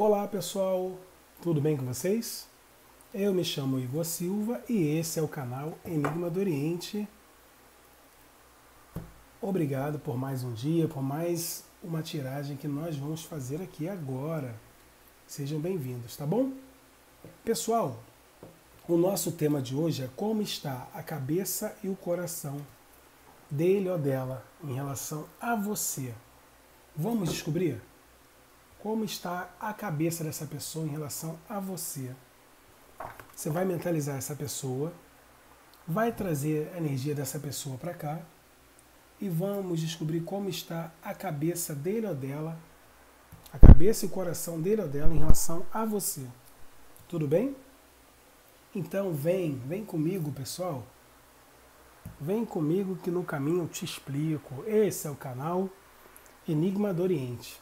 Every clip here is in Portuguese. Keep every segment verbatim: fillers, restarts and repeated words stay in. Olá pessoal, tudo bem com vocês? Eu me chamo Igor Silva e esse é o canal Enigma do Oriente. Obrigado por mais um dia, por mais uma tiragem que nós vamos fazer aqui agora. Sejam bem-vindos, tá bom? Pessoal, o nosso tema de hoje é como está a cabeça e o coração dele ou dela em relação a você. Vamos descobrir como está a cabeça dessa pessoa em relação a você. Você vai mentalizar essa pessoa, vai trazer a energia dessa pessoa para cá e vamos descobrir como está a cabeça dele ou dela, a cabeça e o coração dele ou dela em relação a você. Tudo bem? Então vem, vem comigo, pessoal. Vem comigo que no caminho eu te explico. Esse é o canal Enigma do Oriente.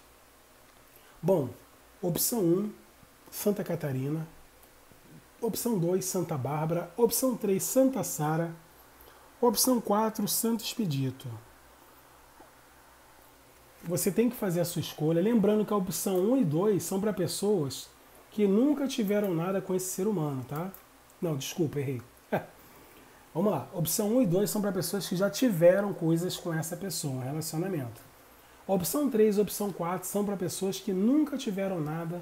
Bom, opção um, Santa Catarina. Opção dois, Santa Bárbara. Opção três, Santa Sara. Opção quatro, Santo Expedito. Você tem que fazer a sua escolha. Lembrando que a opção um e dois são para pessoas que nunca tiveram nada com esse ser humano, tá? Não, desculpa, errei. Vamos lá. Opção um e dois são para pessoas que já tiveram coisas com essa pessoa, um relacionamento. Opção três e opção quatro são para pessoas que nunca tiveram nada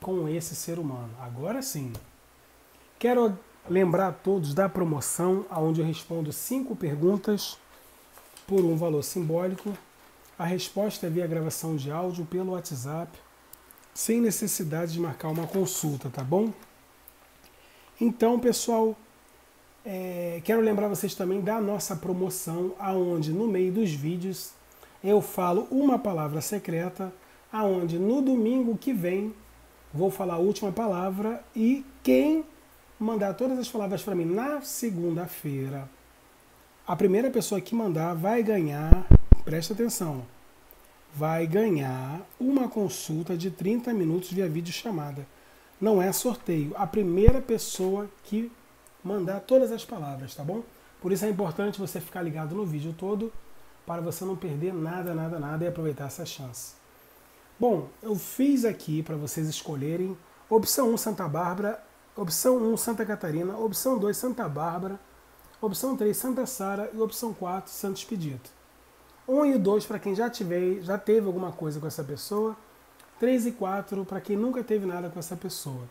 com esse ser humano. Agora sim. Quero lembrar a todos da promoção, onde eu respondo cinco perguntas por um valor simbólico. A resposta é via gravação de áudio pelo WhatsApp, sem necessidade de marcar uma consulta, tá bom? Então, pessoal, é, quero lembrar vocês também da nossa promoção, aonde no meio dos vídeos eu falo uma palavra secreta, aonde no domingo que vem vou falar a última palavra e quem mandar todas as palavras para mim na segunda-feira, a primeira pessoa que mandar vai ganhar, presta atenção, vai ganhar uma consulta de trinta minutos via videochamada. Não é sorteio. A primeira pessoa que mandar todas as palavras, tá bom? Por isso é importante você ficar ligado no vídeo todo para você não perder nada, nada, nada e aproveitar essa chance. Bom, eu fiz aqui para vocês escolherem opção um, Santa Bárbara, opção um, Santa Catarina, opção dois, Santa Bárbara, opção três, Santa Sara e opção quatro, Santo Expedito. um e dois para quem já, tiver, já teve alguma coisa com essa pessoa, três e quatro para quem nunca teve nada com essa pessoa.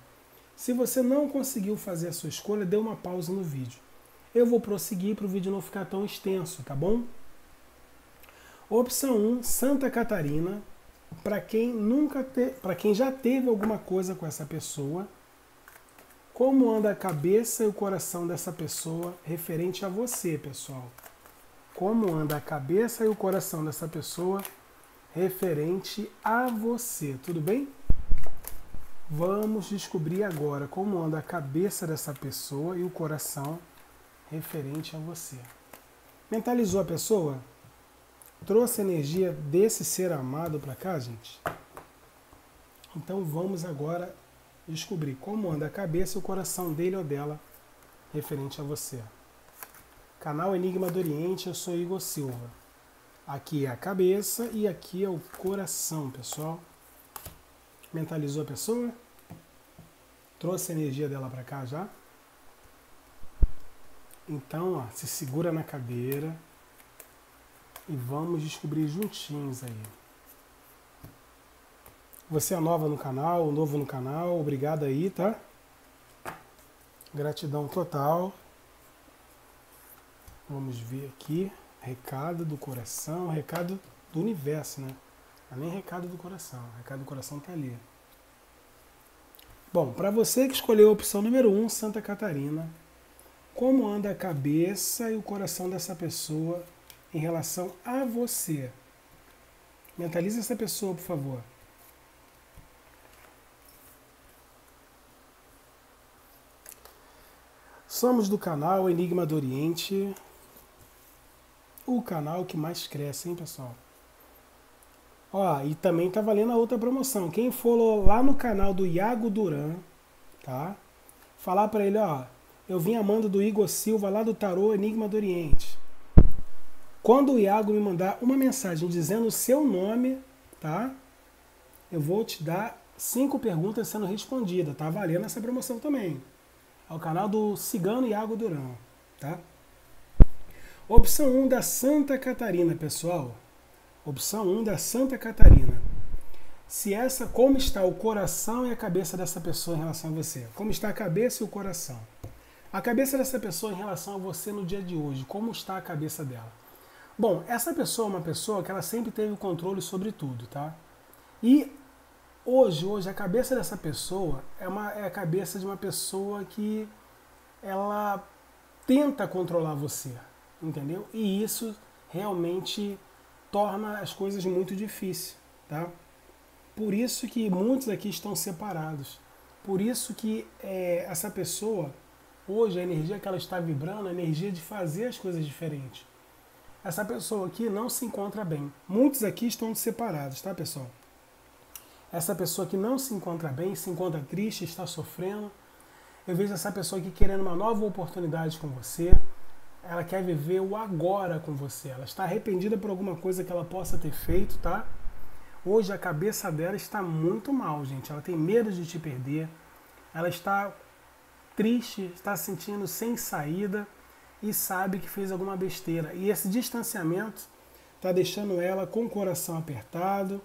Se você não conseguiu fazer a sua escolha, dê uma pausa no vídeo. Eu vou prosseguir para o vídeo não ficar tão extenso, tá bom? Opção um, Santa Catarina, para quem, nunca te... para quem já teve alguma coisa com essa pessoa, como anda a cabeça e o coração dessa pessoa referente a você, pessoal? Como anda a cabeça e o coração dessa pessoa referente a você, tudo bem? Vamos descobrir agora como anda a cabeça dessa pessoa e o coração referente a você. Mentalizou a pessoa? Trouxe a energia desse ser amado para cá, gente? Então vamos agora descobrir como anda a cabeça e o coração dele ou dela referente a você. Canal Enigma do Oriente, eu sou Igor Silva. Aqui é a cabeça e aqui é o coração, pessoal. Mentalizou a pessoa? Trouxe a energia dela para cá já? Então, ó, se segura na cadeira e vamos descobrir juntinhos aí. Você é nova no canal, novo no canal, obrigado aí, tá? Gratidão total. Vamos ver aqui, recado do coração, recado do universo, né? Não é nem recado do coração, recado do coração tá ali. Bom, para você que escolheu a opção número um, Santa Catarina, como anda a cabeça e o coração dessa pessoa em relação a você? Mentalize essa pessoa, por favor. Somos do canal Enigma do Oriente. O canal que mais cresce, hein, pessoal? Ó, e também tá valendo a outra promoção. Quem for lá no canal do Iago Durão, tá? Falar para ele, ó, eu vim amando do Igor Silva lá do Tarô Enigma do Oriente. Quando o Iago me mandar uma mensagem dizendo o seu nome, tá? Eu vou te dar Cinco perguntas sendo respondidas. Tá valendo essa promoção também. É o canal do Cigano Iago Durão, tá? Opção um da Santa Catarina, pessoal. Opção um da Santa Catarina. Se essa, como está o coração e a cabeça dessa pessoa em relação a você? Como está a cabeça e o coração? A cabeça dessa pessoa em relação a você no dia de hoje, como está a cabeça dela? Bom, essa pessoa é uma pessoa que ela sempre teve o controle sobre tudo, tá? E hoje, hoje, a cabeça dessa pessoa é, uma, é a cabeça de uma pessoa que ela tenta controlar você, entendeu? E isso realmente torna as coisas muito difíceis, tá? Por isso que muitos aqui estão separados. Por isso que é, essa pessoa, hoje, a energia que ela está vibrando é a energia de fazer as coisas diferentes. Essa pessoa aqui não se encontra bem. Muitos aqui estão separados, tá, pessoal? Essa pessoa que não se encontra bem, se encontra triste, está sofrendo. Eu vejo essa pessoa aqui querendo uma nova oportunidade com você. Ela quer viver o agora com você. Ela está arrependida por alguma coisa que ela possa ter feito, tá? Hoje a cabeça dela está muito mal, gente. Ela tem medo de te perder. Ela está triste, está se sentindo sem saída e sabe que fez alguma besteira. E esse distanciamento está deixando ela com o coração apertado.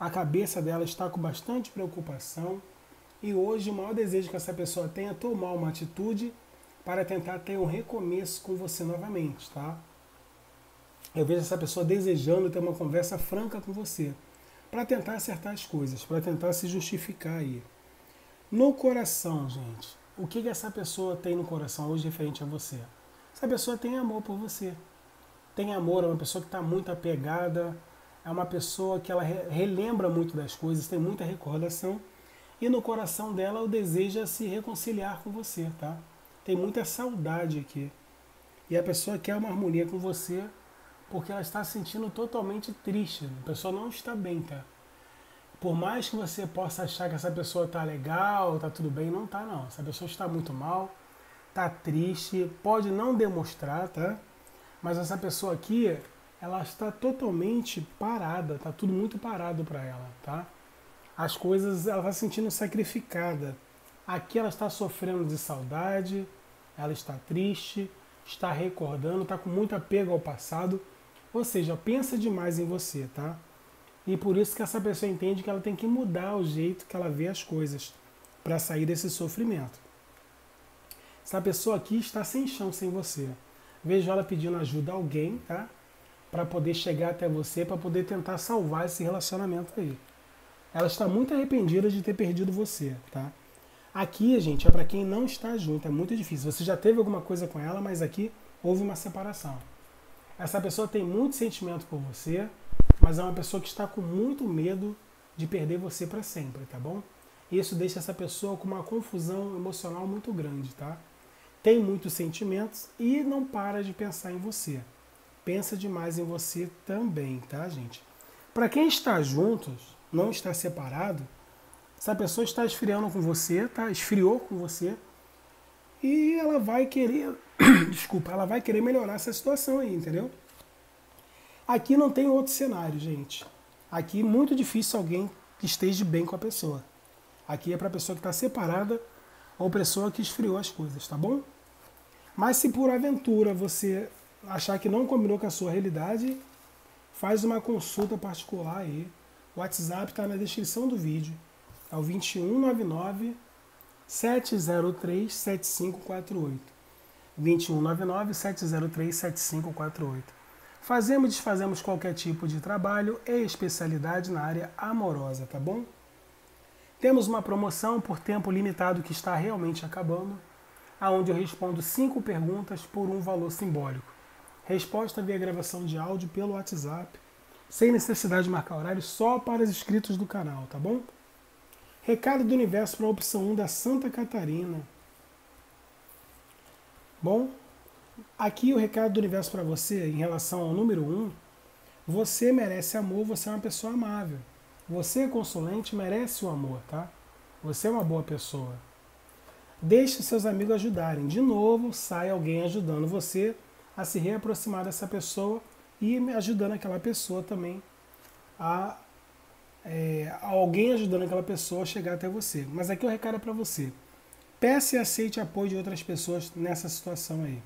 A cabeça dela está com bastante preocupação. E hoje o maior desejo que essa pessoa tem é tomar uma atitude para tentar ter um recomeço com você novamente, tá? Eu vejo essa pessoa desejando ter uma conversa franca com você, para tentar acertar as coisas, para tentar se justificar aí. No coração, gente, o que, que essa pessoa tem no coração hoje referente a você? Essa pessoa tem amor por você. Tem amor, é uma pessoa que está muito apegada, é uma pessoa que ela relembra muito das coisas, tem muita recordação, e no coração dela o desejo é se reconciliar com você, tá? Tem muita saudade aqui. E a pessoa quer uma harmonia com você, porque ela está se sentindo totalmente triste. A pessoa não está bem, tá? Por mais que você possa achar que essa pessoa está legal, está tudo bem, não está, não. Essa pessoa está muito mal, está triste, pode não demonstrar, tá? Mas essa pessoa aqui, ela está totalmente parada, está tudo muito parado para ela, tá? As coisas, ela está se sentindo sacrificada. Aqui ela está sofrendo de saudade, ela está triste, está recordando, está com muito apego ao passado, ou seja, pensa demais em você, tá? E por isso que essa pessoa entende que ela tem que mudar o jeito que ela vê as coisas, para sair desse sofrimento. Essa pessoa aqui está sem chão sem você. Vejo ela pedindo ajuda a alguém, tá? Para poder chegar até você, para poder tentar salvar esse relacionamento aí. Ela está muito arrependida de ter perdido você, tá? Aqui, gente, é para quem não está junto, é muito difícil. Você já teve alguma coisa com ela, mas aqui houve uma separação. Essa pessoa tem muito sentimento por você, mas é uma pessoa que está com muito medo de perder você para sempre, tá bom? Isso deixa essa pessoa com uma confusão emocional muito grande, tá? Tem muitos sentimentos e não para de pensar em você. Pensa demais em você também, tá, gente? Para quem está juntos, não está separado, essa pessoa está esfriando com você, tá? Esfriou com você. E ela vai querer... Desculpa, ela vai querer melhorar essa situação aí, entendeu? Aqui não tem outro cenário, gente. Aqui é muito difícil alguém que esteja bem com a pessoa. Aqui é para a pessoa que está separada ou pessoa que esfriou as coisas, tá bom? Mas se por aventura você achar que não combinou com a sua realidade, faz uma consulta particular aí. O WhatsApp está na descrição do vídeo. É o vinte e um, noventa e nove, sete zero três, sete cinco quatro oito. vinte e um, noventa e nove, sete zero três, sete cinco quatro oito. Fazemos e desfazemos qualquer tipo de trabalho e especialidade na área amorosa, tá bom? Temos uma promoção por tempo limitado que está realmente acabando, aonde eu respondo cinco perguntas por um valor simbólico. Resposta via gravação de áudio pelo WhatsApp, sem necessidade de marcar horário, só para os inscritos do canal, tá bom? Recado do universo para a opção um da Santa Catarina. Bom, aqui o recado do universo para você, em relação ao número um, você merece amor, você é uma pessoa amável. Você, consulente, merece o amor, tá? Você é uma boa pessoa. Deixe seus amigos ajudarem. De novo, sai alguém ajudando você a se reaproximar dessa pessoa e ajudando aquela pessoa também a é, alguém ajudando aquela pessoa a chegar até você. Mas aqui o recado é para você. Peça e aceite apoio de outras pessoas nessa situação aí.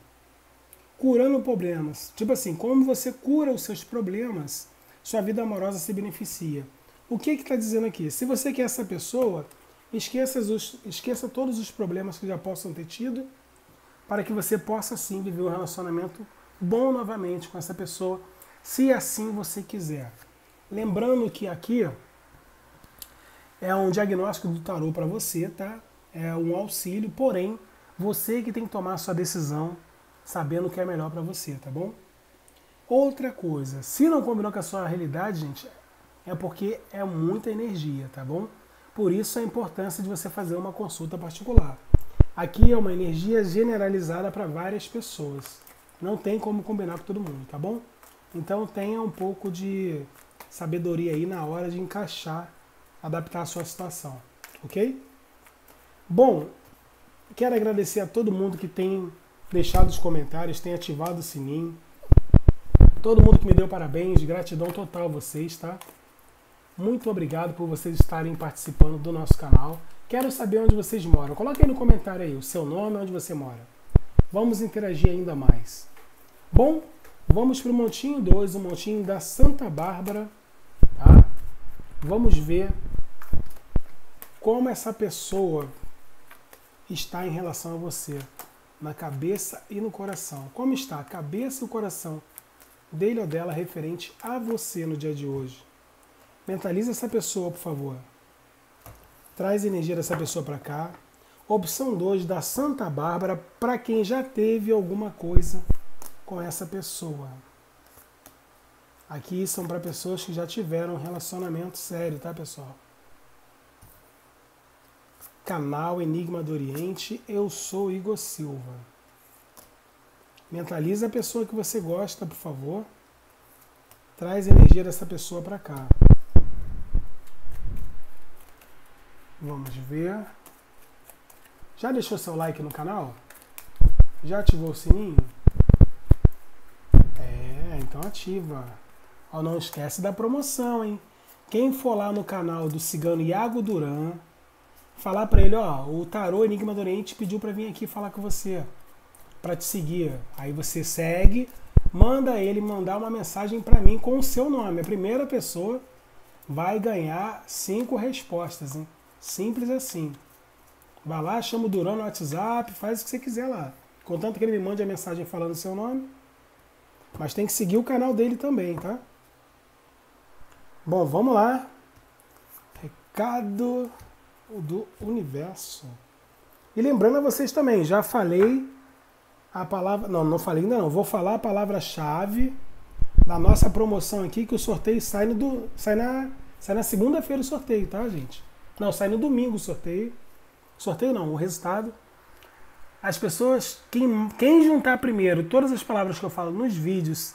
Curando problemas. Tipo assim, como você cura os seus problemas, sua vida amorosa se beneficia. O que é que está dizendo aqui? Se você quer essa pessoa, esqueça, os, esqueça todos os problemas que já possam ter tido, para que você possa sim viver um relacionamento bom novamente com essa pessoa, se assim você quiser. Lembrando que aqui é um diagnóstico do tarô para você, tá? É um auxílio, porém, você que tem que tomar a sua decisão, sabendo o que é melhor para você, tá bom? Outra coisa, se não combinou com a sua realidade, gente, é porque é muita energia, tá bom? Por isso a importância de você fazer uma consulta particular. Aqui é uma energia generalizada para várias pessoas. Não tem como combinar com todo mundo, tá bom? Então tenha um pouco de sabedoria aí na hora de encaixar, adaptar a sua situação, ok? Bom, quero agradecer a todo mundo que tem deixado os comentários, tem ativado o sininho. Todo mundo que me deu parabéns, gratidão total a vocês, tá? Muito obrigado por vocês estarem participando do nosso canal. Quero saber onde vocês moram. Coloque aí no comentário aí o seu nome, onde você mora. Vamos interagir ainda mais. Bom, vamos para o montinho dois, o montinho da Santa Bárbara, tá? Vamos ver como essa pessoa está em relação a você. Na cabeça e no coração. Como está a cabeça e o coração dele ou dela referente a você no dia de hoje? Mentaliza essa pessoa, por favor. Traz a energia dessa pessoa para cá. Opção dois da Santa Bárbara, para quem já teve alguma coisa com essa pessoa. Aqui são para pessoas que já tiveram um relacionamento sério, tá, pessoal? Canal Enigma do Oriente, eu sou Igor Silva. Mentaliza a pessoa que você gosta, por favor. Traz a energia dessa pessoa para cá. Vamos ver. Já deixou seu like no canal? Já ativou o sininho? É, então ativa. Ó, não esquece da promoção, hein? Quem for lá no canal do Cigano Iago Durão, falar para ele, ó, o tarô Enigma do Oriente pediu para vir aqui falar com você, para te seguir. Aí você segue, manda ele mandar uma mensagem para mim com o seu nome. A primeira pessoa vai ganhar cinco respostas, hein? Simples assim. Vai lá, chama o Durão no WhatsApp, faz o que você quiser lá. Contanto que ele me mande a mensagem falando o seu nome. Mas tem que seguir o canal dele também, tá? Bom, vamos lá. Recado do universo. E lembrando a vocês também, já falei a palavra... Não, não falei ainda não. Vou falar a palavra-chave da nossa promoção aqui, que o sorteio sai, no, sai na, sai na segunda-feira o sorteio, tá, gente? Não, sai no domingo o sorteio. Sorteio não, o resultado. As pessoas, quem, quem juntar primeiro todas as palavras que eu falo nos vídeos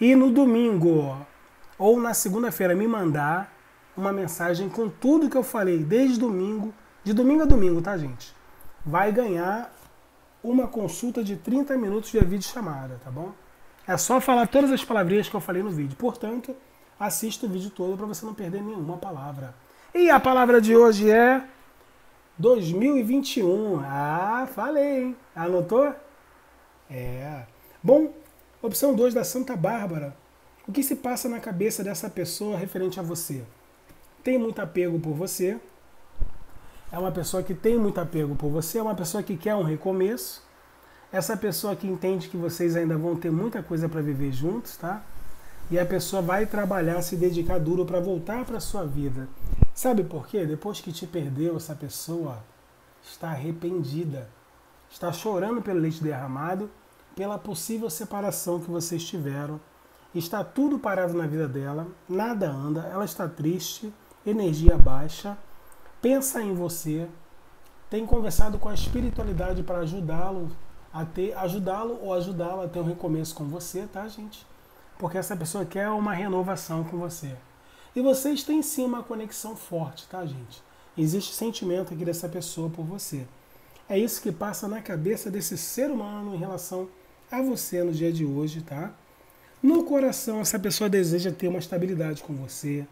e no domingo ou na segunda-feira me mandar uma mensagem com tudo que eu falei desde domingo, de domingo a domingo, tá, gente? Vai ganhar uma consulta de trinta minutos via videochamada, tá bom? É só falar todas as palavrinhas que eu falei no vídeo. Portanto, assista o vídeo todo para você não perder nenhuma palavra. E a palavra de hoje é dois mil e vinte e um. Ah, falei, hein? Anotou? É. Bom, opção dois da Santa Bárbara. O que se passa na cabeça dessa pessoa referente a você? Tem muito apego por você, é uma pessoa que tem muito apego por você, é uma pessoa que quer um recomeço, essa pessoa que entende que vocês ainda vão ter muita coisa para viver juntos, tá? E a pessoa vai trabalhar, se dedicar duro para voltar para sua vida. Sabe por quê? Depois que te perdeu, essa pessoa está arrependida, está chorando pelo leite derramado, pela possível separação que vocês tiveram, está tudo parado na vida dela, nada anda, ela está triste, energia baixa, pensa em você, tem conversado com a espiritualidade para ajudá-lo a ter, ajudá-lo ou ajudá-la a ter um recomeço com você, tá, gente? Porque essa pessoa quer uma renovação com você. E vocês têm sim uma conexão forte, tá, gente? Existe sentimento aqui dessa pessoa por você. É isso que passa na cabeça desse ser humano em relação a você no dia de hoje, tá? No coração, essa pessoa deseja ter uma estabilidade com você.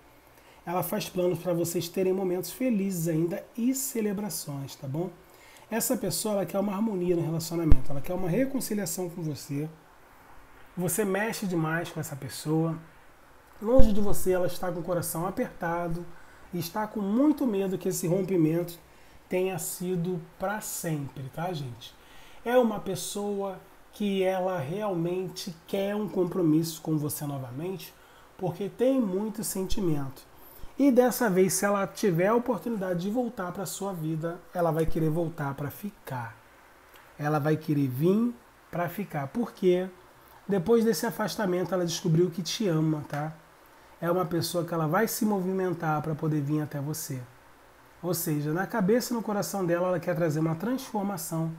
Ela faz planos para vocês terem momentos felizes ainda e celebrações, tá bom? Essa pessoa, ela quer uma harmonia no relacionamento, ela quer uma reconciliação com você. Você mexe demais com essa pessoa. Longe de você, ela está com o coração apertado e está com muito medo que esse rompimento tenha sido para sempre, tá, gente? É uma pessoa que ela realmente quer um compromisso com você novamente, porque tem muito sentimento. E dessa vez, se ela tiver a oportunidade de voltar para a sua vida, ela vai querer voltar para ficar. Ela vai querer vir para ficar, porque depois desse afastamento ela descobriu que te ama, tá? É uma pessoa que ela vai se movimentar para poder vir até você. Ou seja, na cabeça e no coração dela, ela quer trazer uma transformação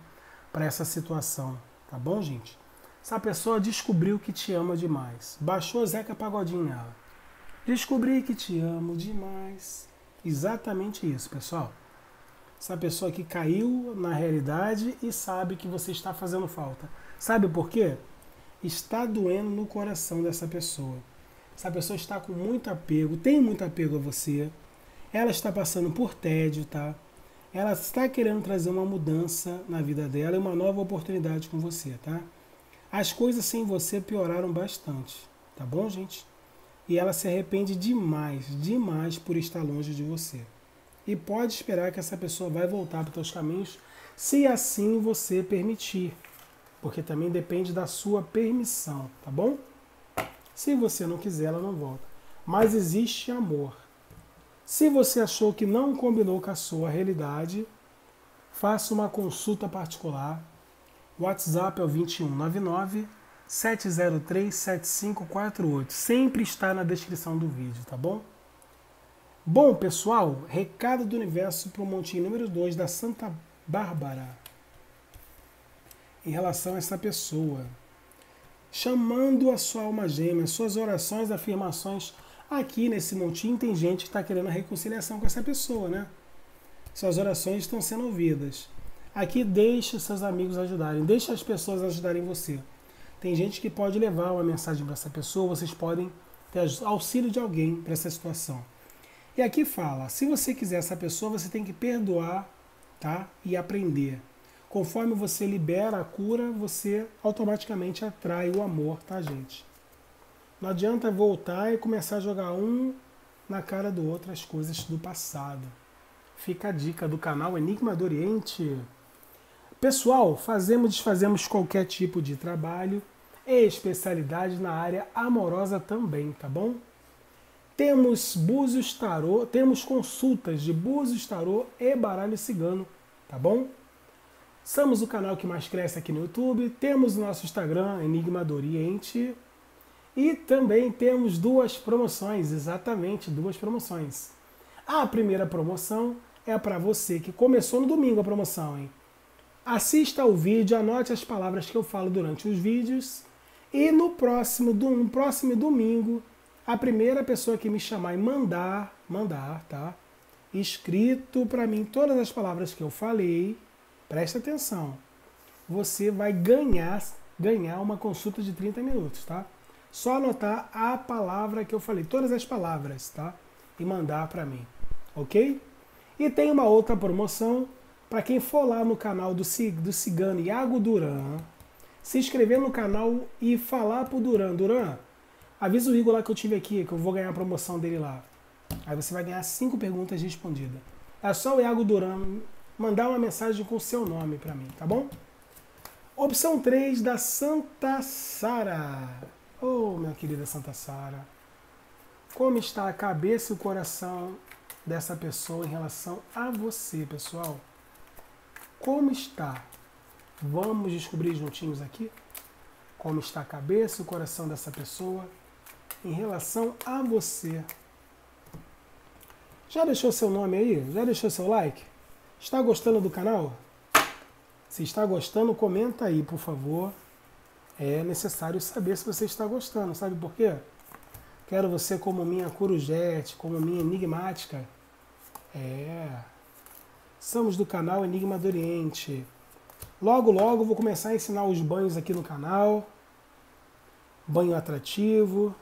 para essa situação, tá bom, gente? Essa pessoa descobriu que te ama demais. Baixou Zeca Pagodinho nela. Descobri que te amo demais. Exatamente isso, pessoal. Essa pessoa que caiu na realidade e sabe que você está fazendo falta. Sabe por quê? Está doendo no coração dessa pessoa. Essa pessoa está com muito apego, tem muito apego a você. Ela está passando por tédio, tá? Ela está querendo trazer uma mudança na vida dela e uma nova oportunidade com você, tá? As coisas sem você pioraram bastante, tá bom, gente? E ela se arrepende demais, demais por estar longe de você. E pode esperar que essa pessoa vai voltar para os seus caminhos, se assim você permitir. Porque também depende da sua permissão, tá bom? Se você não quiser, ela não volta. Mas existe amor. Se você achou que não combinou com a sua realidade, faça uma consulta particular. WhatsApp é o dois um nove nove, sete zero três, sete cinco quatro oito. Sempre está na descrição do vídeo, tá bom? Bom, pessoal, recado do universo para o montinho número dois da Santa Bárbara. Em relação a essa pessoa. Chamando a sua alma gêmea, suas orações, afirmações. Aqui nesse montinho tem gente que está querendo a reconciliação com essa pessoa, né? Suas orações estão sendo ouvidas. Aqui deixe seus amigos ajudarem, deixe as pessoas ajudarem você. Tem gente que pode levar uma mensagem para essa pessoa, vocês podem ter auxílio de alguém para essa situação. E aqui fala, se você quiser essa pessoa, você tem que perdoar, tá? E aprender. Conforme você libera a cura, você automaticamente atrai o amor, tá, gente? Não adianta voltar e começar a jogar um na cara do outro as coisas do passado. Fica a dica do canal Enigma do Oriente. Pessoal, fazemos e desfazemos qualquer tipo de trabalho. Especialidade na área amorosa também, tá bom? Temos búzios tarô, temos consultas de búzios tarô e baralho cigano, tá bom? Somos o canal que mais cresce aqui no YouTube, temos o nosso Instagram, Enigma do Oriente, e também temos duas promoções, exatamente duas promoções. A primeira promoção é para você que começou no domingo a promoção, hein? Assista ao vídeo, anote as palavras que eu falo durante os vídeos, e no próximo, no próximo domingo, a primeira pessoa que me chamar e mandar, mandar, tá? Escrito para mim todas as palavras que eu falei, presta atenção, você vai ganhar, ganhar uma consulta de trinta minutos, tá? Só anotar a palavra que eu falei, todas as palavras, tá? E mandar para mim, ok? E tem uma outra promoção, para quem for lá no canal do, do Cigano Iago Durão, se inscrever no canal e falar pro Durão, Durão, avisa o Igor lá que eu tive aqui, que eu vou ganhar a promoção dele lá. Aí você vai ganhar cinco perguntas respondidas. É só o Iago Durão mandar uma mensagem com o seu nome para mim, tá bom? Opção três da Santa Sara. Oh, minha querida Santa Sara. Como está a cabeça e o coração dessa pessoa em relação a você, pessoal? Como está? Vamos descobrir juntinhos aqui como está a cabeça e o coração dessa pessoa em relação a você. Já deixou seu nome aí? Já deixou seu like? Está gostando do canal? Se está gostando, comenta aí, por favor. É necessário saber se você está gostando, sabe por quê? Quero você como minha corujete, como minha enigmática. É. Somos do canal Enigma do Oriente. Logo, logo vou começar a ensinar os banhos aqui no canal. Banho atrativo,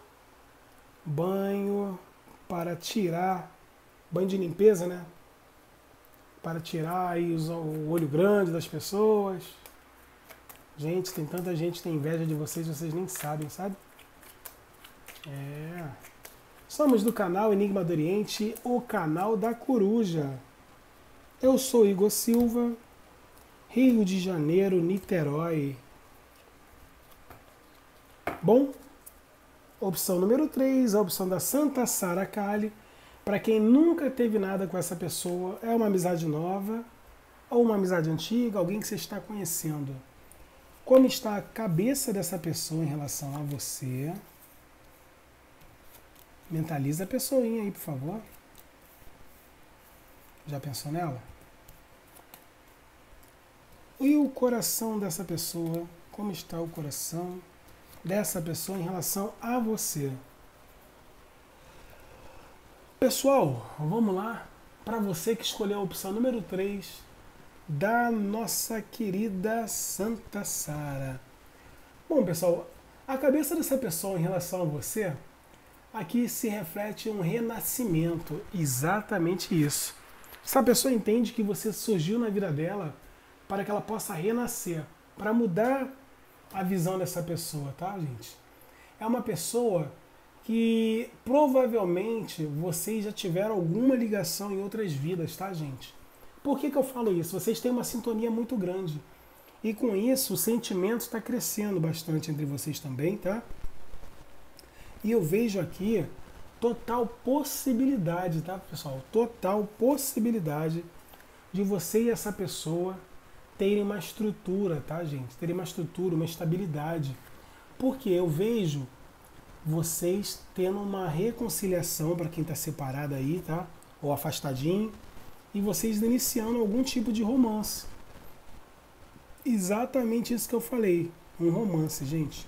banho para tirar banho de limpeza, né? Para tirar aí os, o olho grande das pessoas. Gente, tem tanta gente que tem inveja de vocês, vocês nem sabem, sabe? É. Somos do canal Enigma do Oriente, o canal da coruja. Eu sou Igor Silva, Rio de Janeiro, Niterói. Bom, opção número três, a opção da Santa Sara. Para quem nunca teve nada com essa pessoa, é uma amizade nova ou uma amizade antiga, alguém que você está conhecendo. Como está a cabeça dessa pessoa em relação a você? Mentaliza a pessoinha aí, por favor. Já pensou nela? E o coração dessa pessoa? Como está o coração dessa pessoa em relação a você? Pessoal, vamos lá. Para você que escolheu a opção número três da nossa querida Santa Sara. Bom, pessoal, a cabeça dessa pessoa em relação a você, aqui se reflete um renascimento. Exatamente isso. Essa pessoa entende que você surgiu na vida dela para que ela possa renascer, para mudar a visão dessa pessoa, tá, gente? É uma pessoa que provavelmente vocês já tiveram alguma ligação em outras vidas, tá, gente? Por que que eu falo isso? Vocês têm uma sintonia muito grande. E com isso, o sentimento está crescendo bastante entre vocês também, tá? E eu vejo aqui total possibilidade, tá, pessoal? Total possibilidade de você e essa pessoa terem uma estrutura, tá, gente? Terem uma estrutura, uma estabilidade. Porque eu vejo vocês tendo uma reconciliação para quem está separado aí, tá? Ou afastadinho. E vocês iniciando algum tipo de romance. Exatamente isso que eu falei. Um romance, gente.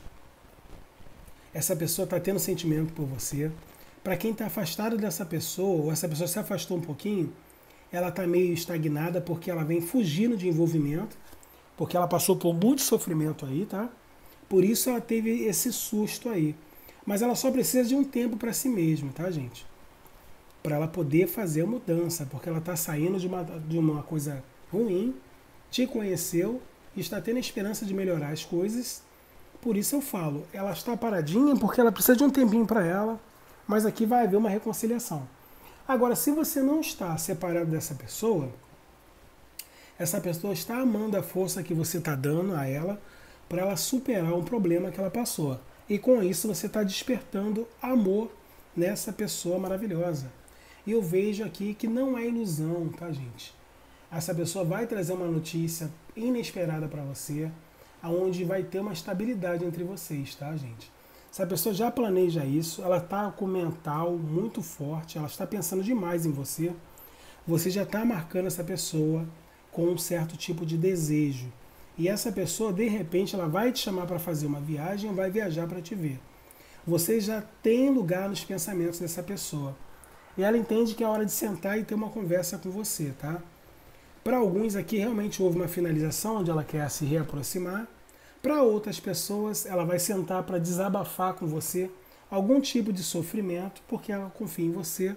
Essa pessoa está tendo sentimento por você. Para quem está afastado dessa pessoa, ou essa pessoa se afastou um pouquinho, ela está meio estagnada porque ela vem fugindo de envolvimento. Porque ela passou por muito sofrimento aí, tá? Por isso ela teve esse susto aí. Mas ela só precisa de um tempo para si mesma, tá, gente? Para ela poder fazer a mudança, porque ela está saindo de uma, de uma coisa ruim, te conheceu e está tendo a esperança de melhorar as coisas. Por isso eu falo, ela está paradinha porque ela precisa de um tempinho para ela, mas aqui vai haver uma reconciliação. Agora, se você não está separado dessa pessoa, essa pessoa está amando a força que você está dando a ela para ela superar um problema que ela passou. E com isso você está despertando amor nessa pessoa maravilhosa. E eu vejo aqui que não é ilusão, tá, gente? Essa pessoa vai trazer uma notícia inesperada para você, aonde vai ter uma estabilidade entre vocês, tá, gente? Essa pessoa já planeja isso, ela está com o mental muito forte, ela está pensando demais em você, você já está marcando essa pessoa com um certo tipo de desejo. E essa pessoa, de repente, ela vai te chamar para fazer uma viagem, vai viajar para te ver. Você já tem lugar nos pensamentos dessa pessoa. E ela entende que é hora de sentar e ter uma conversa com você, tá? Para alguns aqui, realmente houve uma finalização onde ela quer se reaproximar. Para outras pessoas, ela vai sentar para desabafar com você algum tipo de sofrimento, porque ela confia em você.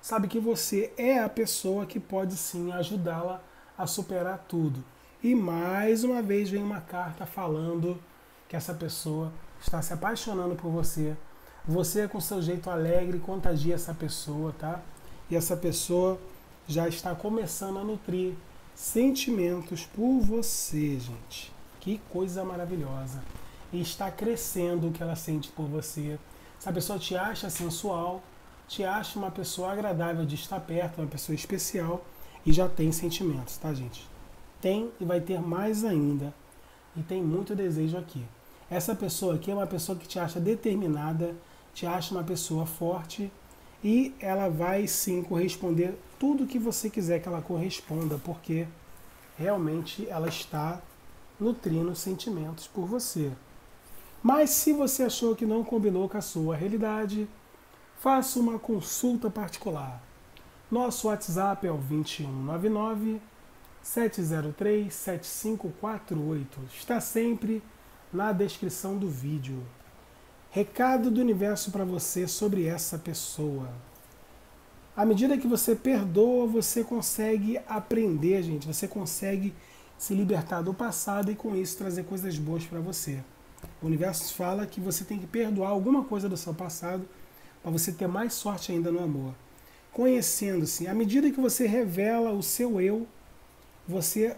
Sabe que você é a pessoa que pode sim ajudá-la a superar tudo. E mais uma vez vem uma carta falando que essa pessoa está se apaixonando por você. Você, com seu jeito alegre, contagia essa pessoa, tá? E essa pessoa já está começando a nutrir sentimentos por você, gente. Que coisa maravilhosa. E está crescendo o que ela sente por você. Essa pessoa te acha sensual, te acha uma pessoa agradável de estar perto, uma pessoa especial e já tem sentimentos, tá, gente? Tem e vai ter mais ainda. E tem muito desejo aqui. Essa pessoa aqui é uma pessoa que te acha determinada, te acha uma pessoa forte e ela vai sim corresponder tudo que você quiser que ela corresponda, porque realmente ela está nutrindo sentimentos por você. Mas se você achou que não combinou com a sua realidade, faça uma consulta particular. Nosso WhatsApp é o dois um nove nove, sete zero três, sete cinco quatro oito. Está sempre na descrição do vídeo. Recado do universo para você sobre essa pessoa. À medida que você perdoa, você consegue aprender, gente. Você consegue se libertar do passado e, com isso, trazer coisas boas para você. O universo fala que você tem que perdoar alguma coisa do seu passado para você ter mais sorte ainda no amor. Conhecendo-se, à medida que você revela o seu eu, você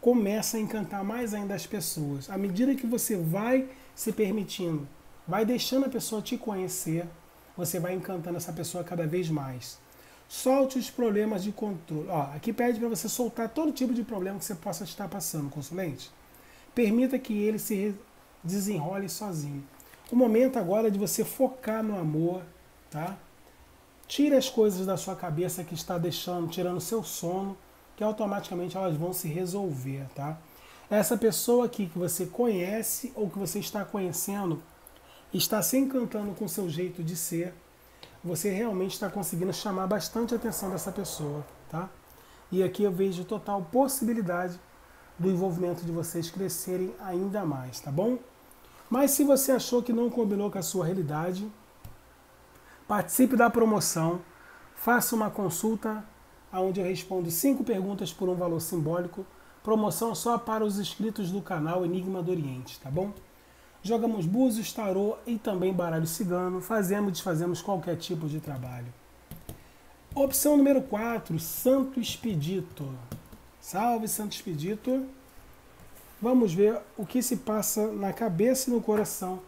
começa a encantar mais ainda as pessoas. À medida que você vai se permitindo, vai deixando a pessoa te conhecer, você vai encantando essa pessoa cada vez mais. Solte os problemas de controle. Ó, aqui pede para você soltar todo tipo de problema que você possa estar passando, consulente. Permita que ele se desenrole sozinho. O momento agora é de você focar no amor, tá? Tire as coisas da sua cabeça que está deixando, tirando o seu sono, que automaticamente elas vão se resolver, tá? Essa pessoa aqui que você conhece ou que você está conhecendo está se encantando com o seu jeito de ser. Você realmente está conseguindo chamar bastante a atenção dessa pessoa, tá? E aqui eu vejo total possibilidade do envolvimento de vocês crescerem ainda mais, tá bom? Mas se você achou que não combinou com a sua realidade, participe da promoção, faça uma consulta onde eu respondo cinco perguntas por um valor simbólico. Promoção só para os inscritos do canal Enigma do Oriente, tá bom? Jogamos búzios, tarô e também baralho cigano. Fazemos e desfazemos qualquer tipo de trabalho. Opção número quatro, Santo Expedito. Salve, Santo Expedito. Vamos ver o que se passa na cabeça e no coração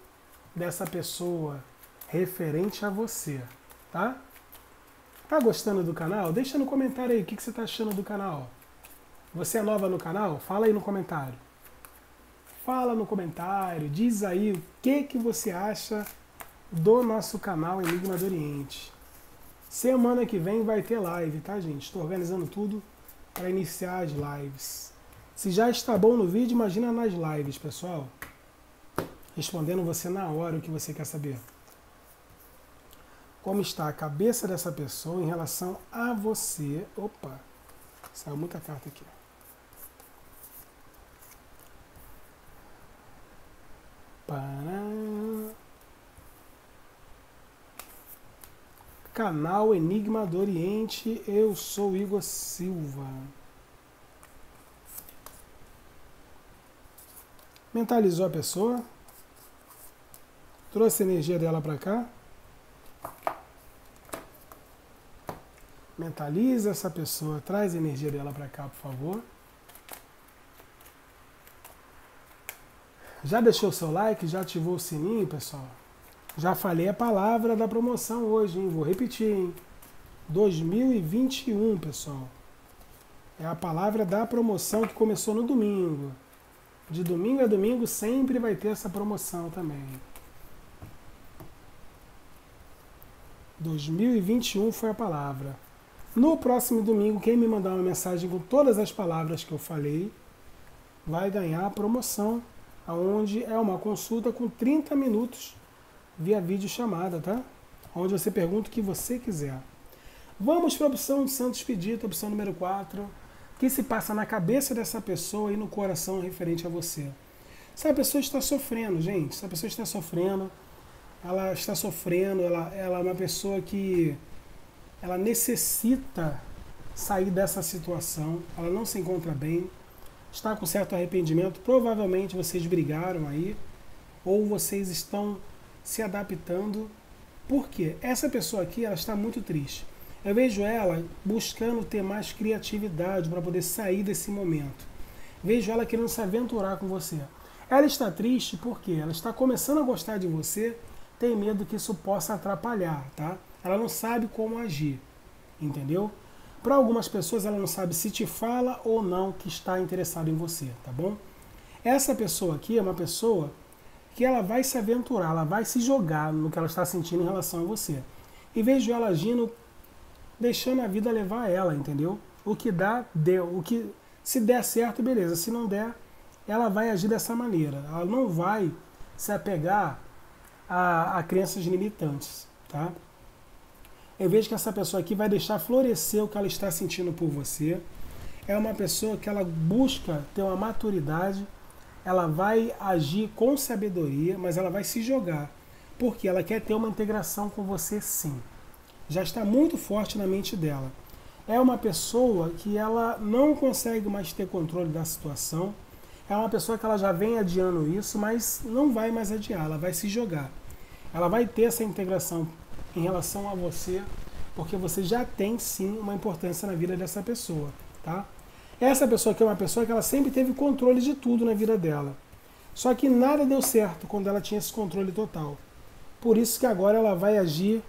dessa pessoa referente a você, tá? Tá gostando do canal? Deixa no comentário aí o que, que você tá achando do canal. Você é nova no canal? Fala aí no comentário. Fala no comentário, diz aí o que, que você acha do nosso canal Enigma do Oriente. Semana que vem vai ter live, tá, gente? Estou organizando tudo para iniciar as lives. Se já está bom no vídeo, imagina nas lives, pessoal. Respondendo você na hora o que você quer saber. Como está a cabeça dessa pessoa em relação a você. Opa, saiu muita carta aqui. Para... Canal Enigma do Oriente, eu sou Igor Silva. Mentalizou a pessoa, trouxe a energia dela para cá. Mentaliza essa pessoa, traz a energia dela para cá, por favor. Já deixou seu like, já ativou o sininho, pessoal? Já falei a palavra da promoção hoje, hein? Vou repetir, hein? dois mil e vinte e um, pessoal. É a palavra da promoção que começou no domingo. De domingo a domingo sempre vai ter essa promoção também. dois mil e vinte e um foi a palavra. No próximo domingo, quem me mandar uma mensagem com todas as palavras que eu falei, vai ganhar a promoção, onde é uma consulta com trinta minutos via videochamada, tá? Onde você pergunta o que você quiser. Vamos para a opção de Santo Expedito, opção número quatro, que se passa na cabeça dessa pessoa e no coração referente a você. Se a pessoa está sofrendo, gente, se a pessoa está sofrendo, ela está sofrendo, ela, ela é uma pessoa que... ela necessita sair dessa situação, ela não se encontra bem, está com certo arrependimento, provavelmente vocês brigaram aí, ou vocês estão se adaptando. Por quê? Essa pessoa aqui, ela está muito triste. Eu vejo ela buscando ter mais criatividade para poder sair desse momento. Vejo ela querendo se aventurar com você. Ela está triste porque ela está começando a gostar de você, tem medo que isso possa atrapalhar, tá? Ela não sabe como agir, entendeu? Para algumas pessoas, ela não sabe se te fala ou não que está interessado em você, tá bom? Essa pessoa aqui é uma pessoa que ela vai se aventurar, ela vai se jogar no que ela está sentindo em relação a você. E vejo ela agindo, deixando a vida levar ela, entendeu? O que dá, deu. O que, se der certo, beleza. Se não der, ela vai agir dessa maneira. Ela não vai se apegar a, a crenças limitantes, tá? Eu vejo que essa pessoa aqui vai deixar florescer o que ela está sentindo por você. É uma pessoa que ela busca ter uma maturidade, ela vai agir com sabedoria, mas ela vai se jogar, porque ela quer ter uma integração com você sim. já está muito forte na mente dela. É uma pessoa que ela não consegue mais ter controle da situação, é uma pessoa que ela já vem adiando isso, mas não vai mais adiar, ela vai se jogar. Ela vai ter essa integração em relação a você, porque você já tem sim uma importância na vida dessa pessoa, tá? Essa pessoa aqui é uma pessoa que ela sempre teve controle de tudo na vida dela. Só que nada deu certo quando ela tinha esse controle total. Por isso que agora ela vai agir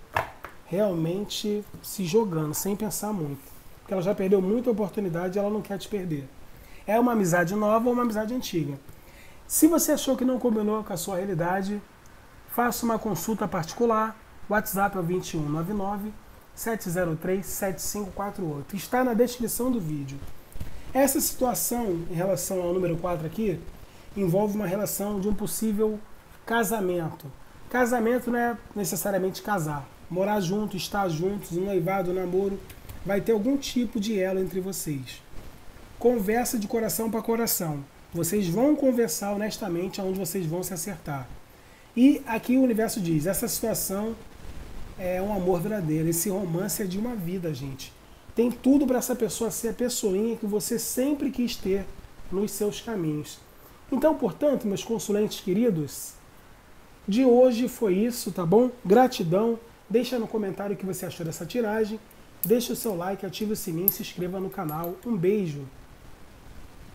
realmente se jogando, sem pensar muito. Porque ela já perdeu muita oportunidade e ela não quer te perder. É uma amizade nova ou uma amizade antiga. Se você achou que não combinou com a sua realidade, faça uma consulta particular. WhatsApp é o dois um nove nove, sete zero três, sete cinco quatro oito. Está na descrição do vídeo. Essa situação em relação ao número quatro aqui envolve uma relação de um possível casamento. Casamento não é necessariamente casar. Morar junto, estar juntos, um noivado, um namoro, vai ter algum tipo de elo entre vocês. Conversa de coração para coração. Vocês vão conversar honestamente aonde vocês vão se acertar. E aqui o universo diz, essa situação é um amor verdadeiro, esse romance é de uma vida, gente. Tem tudo para essa pessoa ser a pessoinha que você sempre quis ter nos seus caminhos. Então, portanto, meus consulentes queridos, de hoje foi isso, tá bom? Gratidão. Deixa no comentário o que você achou dessa tiragem. Deixa o seu like, ative o sininho e se inscreva no canal. Um beijo.